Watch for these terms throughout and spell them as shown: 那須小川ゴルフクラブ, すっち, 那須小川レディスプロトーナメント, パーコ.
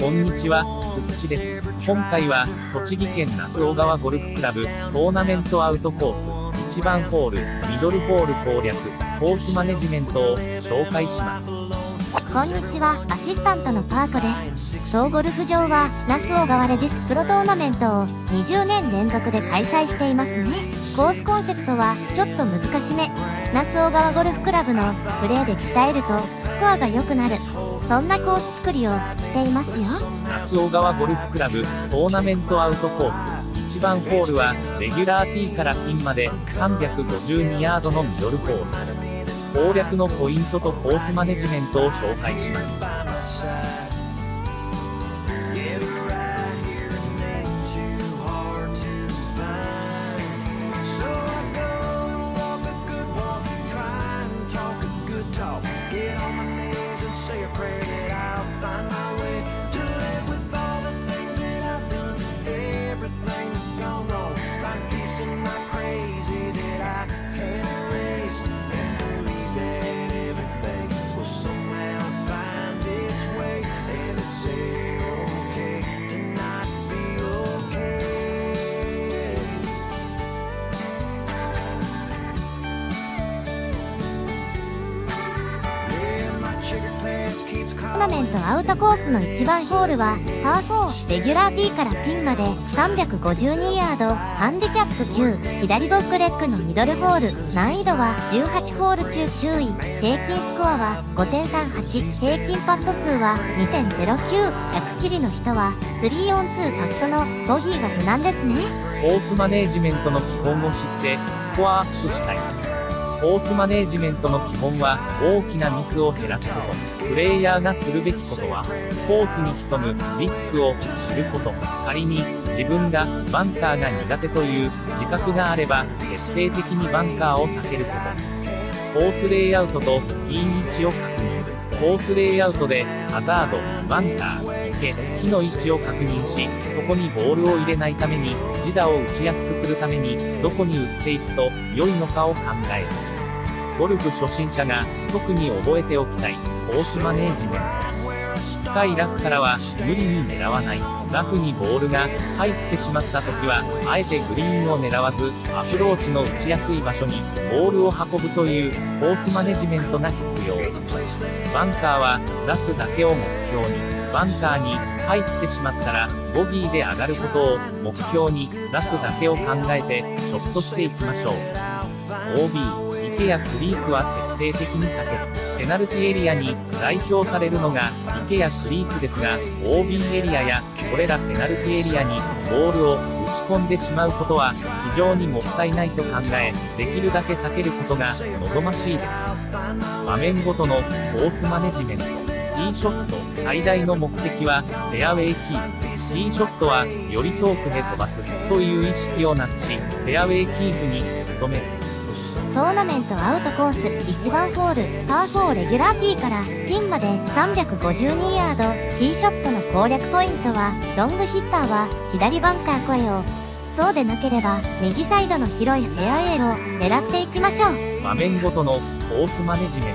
こんにちは、すっちです。今回は栃木県那須小川ゴルフクラブトーナメントアウトコース1番ホール、ミドルホール攻略、コースマネジメントを紹介します。こんにちは、アシスタントのパーコです。当ゴルフ場は那須小川レディスプロトーナメントを20年連続で開催していますね。コースコンセプトはちょっと難しめ。那須小川ゴルフクラブのプレーで鍛えるとスコアが良くなる、そんなコース作りをしていますよ。那須小川ゴルフクラブトーナメントアウトコース1番ホールはレギュラーティーからピンまで352ヤードのミドルホール。攻略のポイントとコースマネジメントを紹介します。トーナメントアウトコースの1番ホールはパー4、レギュラーティーからピンまで352ヤード、ハンディキャップ9、左ドッグレッグのミドルホール。難易度は18ホール中9位、平均スコアは 5.38、平均パット数は 2.09、100切りの人は3オン2パットのボギーが無難ですね。コースマネージメントの基本を知ってスコアアップしたい。コースマネージメントの基本は大きなミスを減らすこと、プレイヤーがするべきことはコースに潜むリスクを知ること。仮に自分がバンカーが苦手という自覚があれば徹底的にバンカーを避けること。コースレイアウトとピン位置を確認。コースレイアウトでハザード、バンカー、池、木の位置を確認し、そこにボールを入れないために自打を打ちやすくするためにどこに打っていくと良いのかを考える。ゴルフ初心者が特に覚えておきたいコースマネージメント。深いラフからは無理に狙わない。ラフにボールが入ってしまった時はあえてグリーンを狙わずアプローチの打ちやすい場所にボールを運ぶというコースマネジメントが必要。バンカーは出すだけを目標に。バンカーに入ってしまったらボギーで上がることを目標に出すだけを考えてショットしていきましょう。 OB、池やクリークは徹底的に避ける。ペナルティエリアに代表されるのが池やクリークですが、 OB エリアやこれらペナルティエリアにボールを打ち込んでしまうことは非常にもったいないと考え、できるだけ避けることが望ましいです。場面ごとのコースマネジメント。ティーショット最大の目的はフェアウェイキープ。ティーショットはより遠くで飛ばすという意識をなくし、フェアウェイキープに努める。トーナメントアウトコース1番ホールパー4、レギュラーティーからピンまで352ヤード。ティーショットの攻略ポイントはロングヒッターは左バンカー越えを、そうでなければ右サイドの広いフェアウェイを狙っていきましょう。場面ごとのコースマネジメン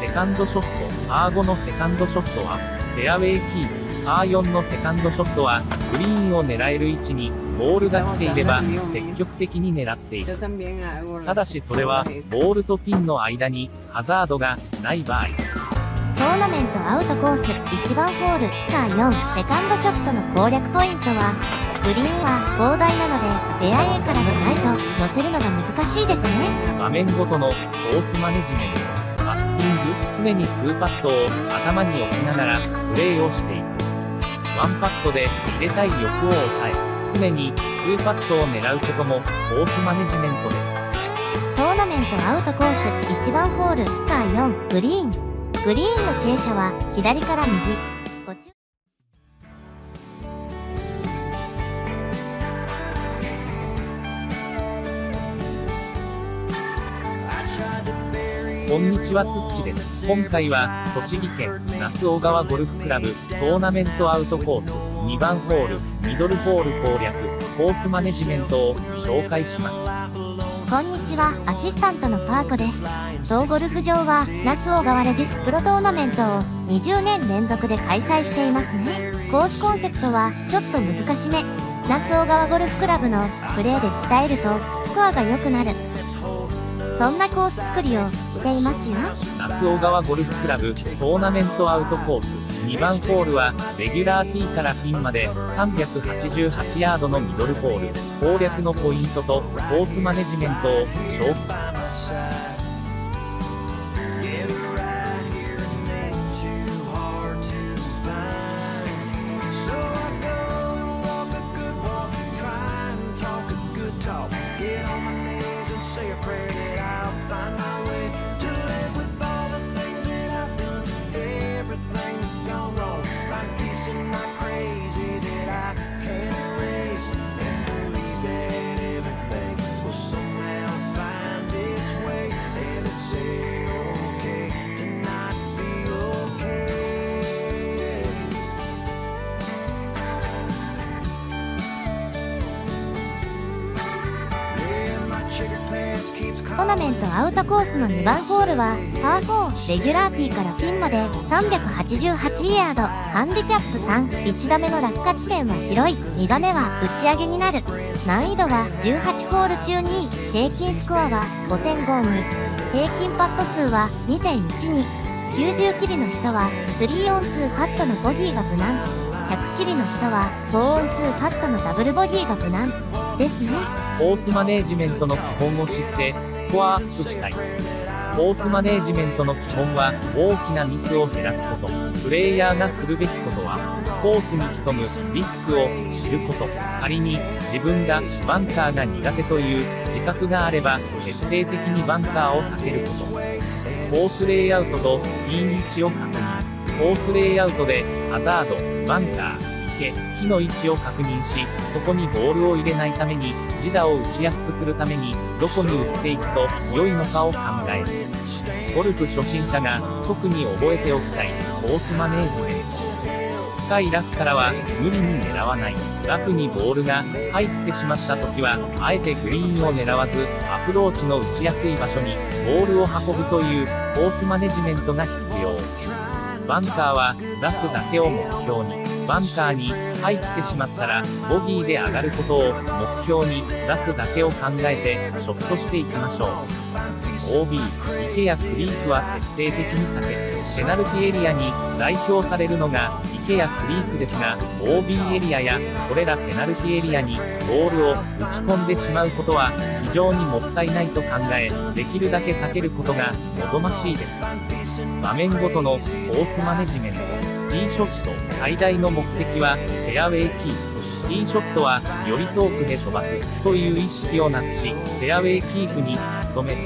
ト。セカンドショットパー5のセカンドショットはフェアウェイキープ。パー4のセカンドショットはグリーンを狙える位置にボールが来ていれば積極的に狙っていく。ただしそれはボールとピンの間にハザードがない場合。トーナメントアウトコース1番ホールパー4、セカンドショットの攻略ポイントはグリーンは広大なのでフェアウェイからでないと乗せるのが難しいですね。場面ごとのコースマネジメント。パッティング、常に2パットを頭に置きながらプレーをしていく。ワンパットで入れたい欲を抑え、常に2パットを狙うこともコースマネジメントです。トーナメントアウトコース1番ホールパー4、グリーン。グリーンの傾斜は左から右。こんにちは、つっちです。今回は栃木県那須小川ゴルフクラブトーナメントアウトコース2番ホールミドルホール攻略、コースマネジメントを紹介します。こんにちは、アシスタントのパーコです。当ゴルフ場は那須小川レディスプロトーナメントを20年連続で開催していますね。コースコンセプトはちょっと難しめ。那須小川ゴルフクラブのプレーで鍛えるとスコアが良くなる、そんなコース作りをしていますよ。那須小川ゴルフクラブトーナメントアウトコース2番ホールはレギュラーティーからピンまで388ヤードのミドルホール。攻略のポイントとコースマネジメントを紹介。トーナメントアウトコースの2番ホールはパー4、レギュラーティーからピンまで388ヤード、ハンディキャップ3、1打目の落下地点は広い、2打目は打ち上げになる。難易度は18ホール中2位、平均スコアは 5.52、平均パット数は 2.12、90切りの人は3オン2パットのボギーが無難、100切りの人は4オン2パットのダブルボギーが無難ですね。コースマネージメントの基本を知ってスコアアップしたい。コースマネージメントの基本は大きなミスを減らすこと。プレイヤーがするべきことはコースに潜むリスクを知ること。仮に自分がバンカーが苦手という自覚があれば徹底的にバンカーを避けること。コースレイアウトとピン位置を確認。コースレイアウトでハザード、バンカー、木の位置を確認し、そこにボールを入れないために、自打を打ちやすくするために、どこに打っていくと良いのかを考える。ゴルフ初心者が特に覚えておきたいコースマネージメント。深いラフからは無理に狙わない。ラフにボールが入ってしまった時は、あえてグリーンを狙わず、アプローチの打ちやすい場所にボールを運ぶというコースマネジメントが必要。バンカーは出すだけを目標に。バンカーに入ってしまったらボギーで上がることを目標に出すだけを考えてショットしていきましょう。 OB、池やクリークは徹底的に避け、ペナルティエリアに代表されるのが池やクリークですが、 OB エリアやこれらペナルティエリアにボールを打ち込んでしまうことは非常にもったいないと考え、できるだけ避けることが望ましいです。場面ごとのコースマネジメント。ティーショット最大の目的はフェアウェイキープ。ティーショットはより遠くへ飛ばすという意識をなくし、フェアウェイキープに努める。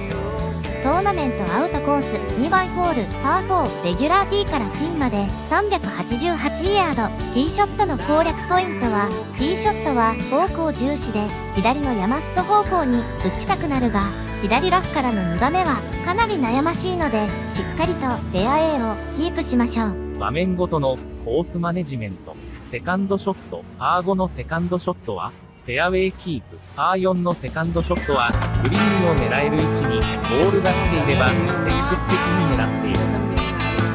トーナメントアウトコース2番ホールパー4、レギュラーティーからピンまで388ヤード。ティーショットの攻略ポイントは、ティーショットは方向重視で左の山裾方向に打ちたくなるが、左ラフからの2打目はかなり悩ましいので、しっかりとフェアウェイをキープしましょう。場面ごとのコースマネジメント。セカンドショット、パー5のセカンドショットは、フェアウェイキープ。パー4のセカンドショットは、グリーンを狙える位置にボールが来ていれば、積極的に狙っている。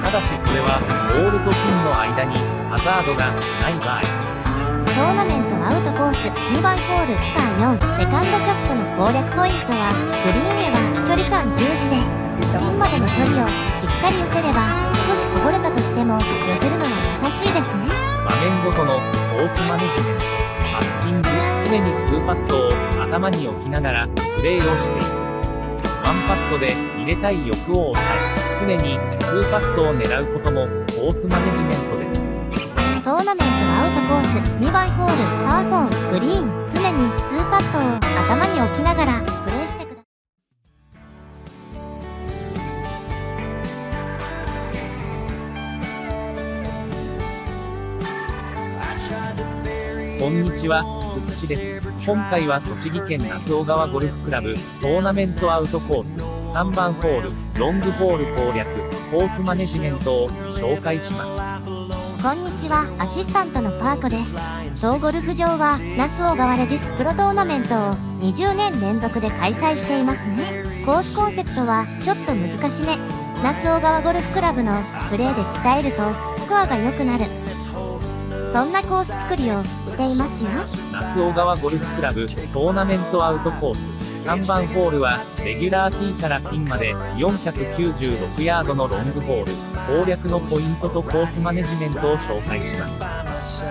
ただしそれは、ボールとピンの間にハザードがない場合。トーナメントアウトコース2番ホール、パー4、セカンドショットの攻略ポイントは、グリーンへは距離感重視で、ピンまでの距離をしっかり打てれば、少しこぼれたとしても寄せるのは優しいですね。場面ごとのコースマネジメント。パッティング、常に2パットを頭に置きながらプレーをしている。1パットで入れたい欲を抑え、常に2パットを狙うこともコースマネジメントです。トーナメントアウトコース2番ホールパー4、グリーン、常に2パットを頭に置きながらプレーしてください。こんにちは、すっちです。今回は栃木県那須小川ゴルフクラブトーナメントアウトコース3番ホールロングホール攻略コースマネジメントを紹介します。こんにちは、アシスタントのパーコです。当ゴルフ場は那須小川レディスプロトーナメントを20年連続で開催していますね。コースコンセプトはちょっと難しめ。那須小川ゴルフクラブのプレーで鍛えるとスコアが良くなる、そんなコース作りをしていますよ。那須小川ゴルフクラブトーナメントアウトコース3番ホールはレギュラーティーからピンまで496ヤードのロングホール。攻略のポイントとコースマネジメントを紹介します。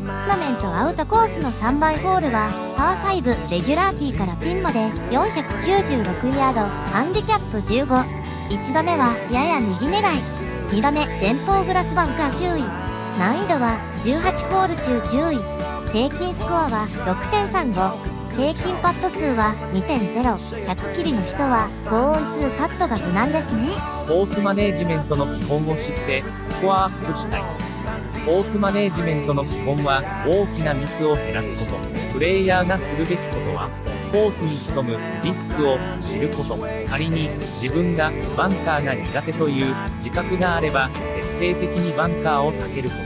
トーナメントアウトコースの3番ホールはパー5レギュラーティーからピンまで496ヤード、ハンディキャップ15。1打目はやや右狙い。2打目前方グラスバンカー注意。難易度は18ホール中10位。平均スコアは 6.35。平均パット数は 2.0。 100切りの人は高音2パットが無難ですね。コースマネージメントの基本を知ってスコアアップしたい。コースマネージメントの基本は大きなミスを減らすこと。プレイヤーがするべきことはコースに潜むリスクを知ること。仮に自分がバンカーが苦手という自覚があれば徹底的にバンカーを避けるこ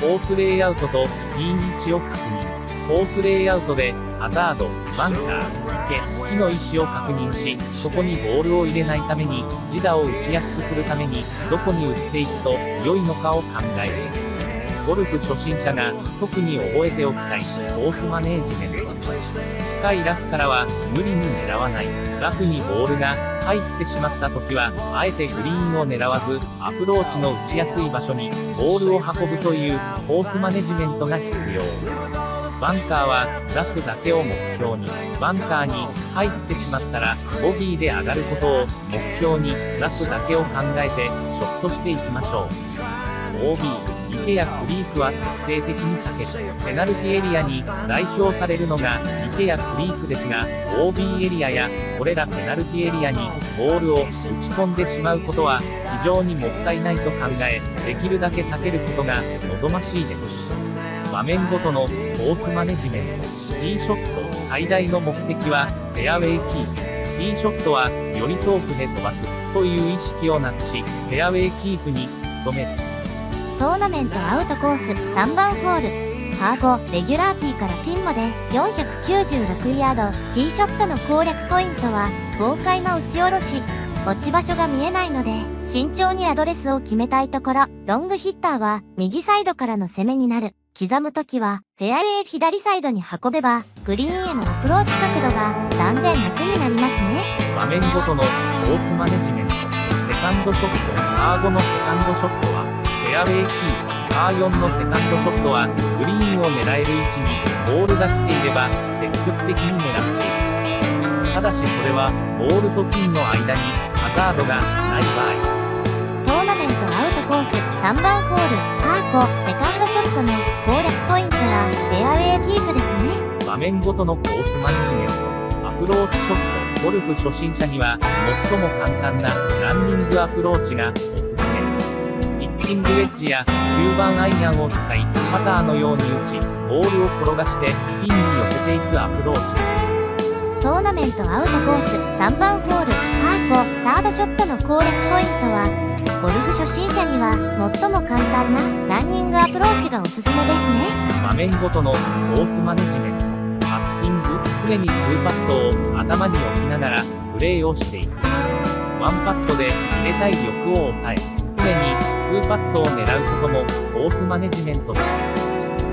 と。コースレイアウトとピン位置を確認。コースレイアウトでハザード、バンカー、池、木の位置を確認し、そこにボールを入れないために、自打を打ちやすくするために、どこに打っていくと良いのかを考える。ゴルフ初心者が特に覚えておきたいコースマネージメント。深いラフからは無理に狙わない。ラフにボールが入ってしまった時は、あえてグリーンを狙わず、アプローチの打ちやすい場所にボールを運ぶというコースマネジメントが必要。バンカーは出すだけを目標に。バンカーに入ってしまったらボギーで上がることを目標に出すだけを考えてショットしていきましょう。 OB、 池やクリークは徹底的に避ける。ペナルティエリアに代表されるのが池やクリークですが、 OB エリアやこれらペナルティエリアにボールを打ち込んでしまうことは非常にもったいないと考え、できるだけ避けることが望ましいです。場面ごとのコースマネジメント。ティーショット最大の目的はフェアウェイキープ。ティーショットはより遠くへ飛ばすという意識をなくし、フェアウェイキープに努める。トーナメントアウトコース3番ホールパー5レギュラーティーからピンまで496ヤード。ティーショットの攻略ポイントは豪快な打ち下ろし。落ち場所が見えないので慎重にアドレスを決めたいところ。ロングヒッターは右サイドからの攻めになる。刻むときはフェアウェイ左サイドに運べばグリーンへのアプローチ角度が断然楽になりますね。場面ごとのコースマネジメント。セカンドショットパー5のセカンドショットはフェアウェイキー。パー4のセカンドショットはグリーンを狙える位置にボールが来ていれば積極的に狙っていく。ただしそれはボールとピンの間にハザードがない場合。トーナメントアウトコース3番ホールパー5セカンドショットの攻略ポイントはフェアウェイキープですね。場面ごとのコースマネジメント。アプローチショット。ゴルフ初心者には最も簡単なランニングアプローチがおすすめ。ピッチングウェッジや9番アイアンを使いパターのように打ち、ボールを転がしてピンに寄せていくアプローチです。トーナメントアウトコース3番ホールパー5サードショットの攻略ポイントはゴルフ初心者には最も簡単なランニングアプローチがおすすめですね。場面ごとのコースマネジメント。パッティング常に2パットを頭に置きながらプレーをしていく。1パットで入れたい欲を抑え、常に2パットを狙うこともコースマネジメントです。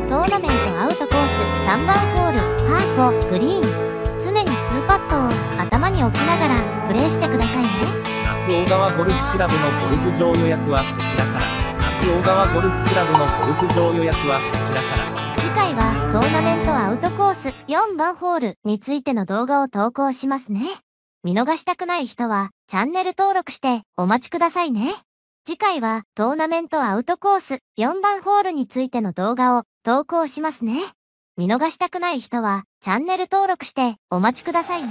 トーナメントアウトコース3番ホールパー5グリーン。パッドを頭に置きながらプレイしてくださいね。明日大川ゴルフクラブのゴルフ場予約はこちらから。明日大川ゴルフクラブのゴルフ場予約はこちらから。次回はトーナメントアウトコース4番ホールについての動画を投稿しますね。見逃したくない人はチャンネル登録してお待ちくださいね。次回はトーナメントアウトコース4番ホールについての動画を投稿しますね。見逃したくない人はチャンネル登録してお待ちくださいね。